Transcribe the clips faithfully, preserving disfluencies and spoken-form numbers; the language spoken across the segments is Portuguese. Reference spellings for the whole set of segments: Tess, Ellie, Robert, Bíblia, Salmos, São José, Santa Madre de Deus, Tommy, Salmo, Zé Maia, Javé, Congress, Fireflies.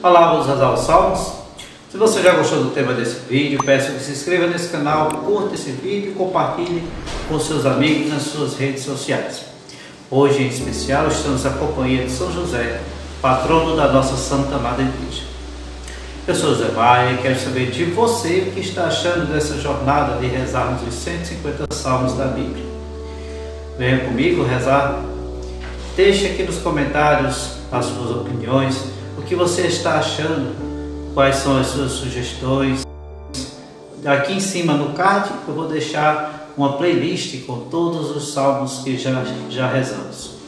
Olá, vamos rezar os salmos. Se você já gostou do tema desse vídeo, peço que se inscreva nesse canal, curta esse vídeo e compartilhe com seus amigos nas suas redes sociais. Hoje, em especial, estamos na companhia de São José, patrono da nossa Santa Madre de Deus. Eu sou Zé Maia e quero saber de você o que está achando dessa jornada de rezarmos os cento e cinquenta salmos da Bíblia. Venha comigo rezar. Deixe aqui nos comentários as suas opiniões, o que você está achando, quais são as suas sugestões. Aqui em cima no card eu vou deixar uma playlist com todos os salmos que já, já rezamos.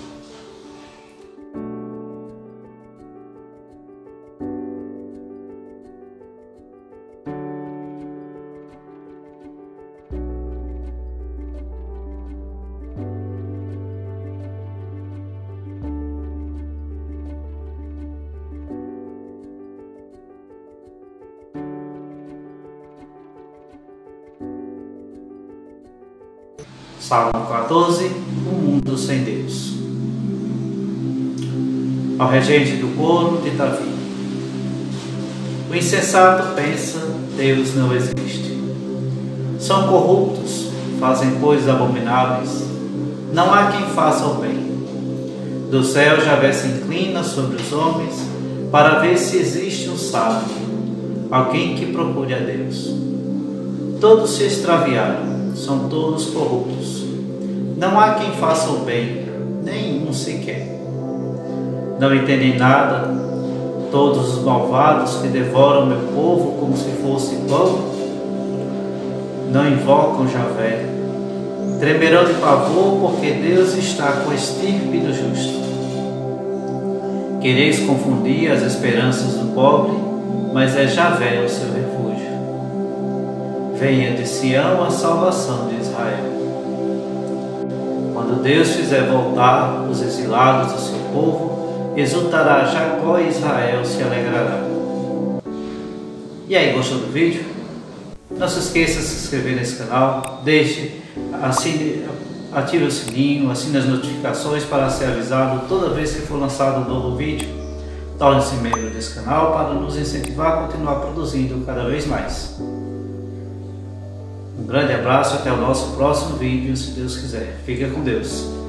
Salmo quatorze, um mundo sem Deus. Ao regente do coro de Davi. O insensato pensa, Deus não existe. São corruptos, fazem coisas abomináveis. Não há quem faça o bem. Do céu Javé se inclina sobre os homens, para ver se existe um sábio, alguém que procure a Deus. Todos se extraviaram. São todos corruptos. Não há quem faça o bem, nenhum sequer. Não entendem nada, todos os malvados que devoram meu povo como se fosse pão. Não invocam Javé. Tremerão de pavor, porque Deus está com a estirpe do justo. Quereis confundir as esperanças do pobre, mas é Javé o seu refúgio. Venha de Sião a salvação de Israel. Quando Deus fizer voltar os exilados do seu povo, exultará Jacó e Israel se alegrará. E aí, gostou do vídeo? Não se esqueça de se inscrever nesse canal, deixe, assine, ative o sininho, assine as notificações para ser avisado toda vez que for lançado um novo vídeo. Torne-se membro desse canal para nos incentivar a continuar produzindo cada vez mais. Um grande abraço, até o nosso próximo vídeo, se Deus quiser. Fica com Deus.